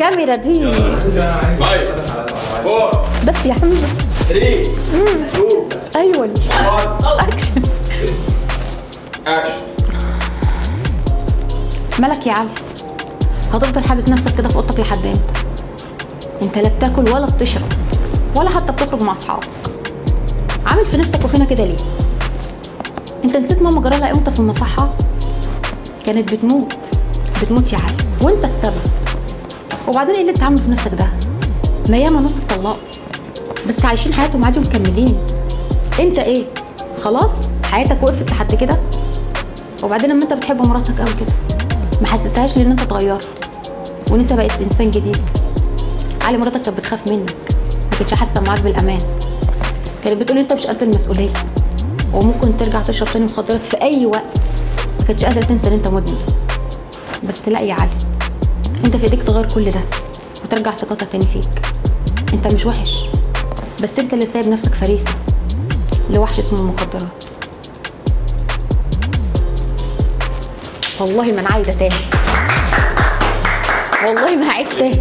الكاميرا دي بس يا حمزة. 3 2 ايوه اكشن اكشن. مالك يا علي؟ هتفضل حابس نفسك كده في اوضتك لحد امتى؟ انت لا بتاكل ولا بتشرب ولا حتى بتخرج مع اصحابك. عامل في نفسك وفينا كده ليه؟ انت نسيت ماما جرالها امتى في المصحة؟ كانت بتموت يا علي، وانت السبب. وبعدين ايه اللي انت عامل في نفسك ده؟ ما ياما ناس اتطلقوا بس عايشين حياتهم عادي ومكملين. انت ايه؟ خلاص حياتك وقفت لحد كده؟ وبعدين لما انت بتحب مراتك قوي كده ما حسيتهاش لان انت اتغيرت وان انت بقيت انسان جديد. علي مراتك كانت بتخاف منك، ما كانتش حاسه معاك بالامان، كانت بتقول انت مش قد المسؤوليه وممكن ترجع تشرب تاني مخدرات في اي وقت. ما كانتش قادره تنسى ان انت مدمن. بس لا يا علي، انت في ايديك تغير كل ده وترجع ثقتها تاني فيك. انت مش وحش، بس انت اللي سايب نفسك فريسه لوحش اسمه المخدرات. والله ما انا عايده تاني، والله ما هعيد تاني.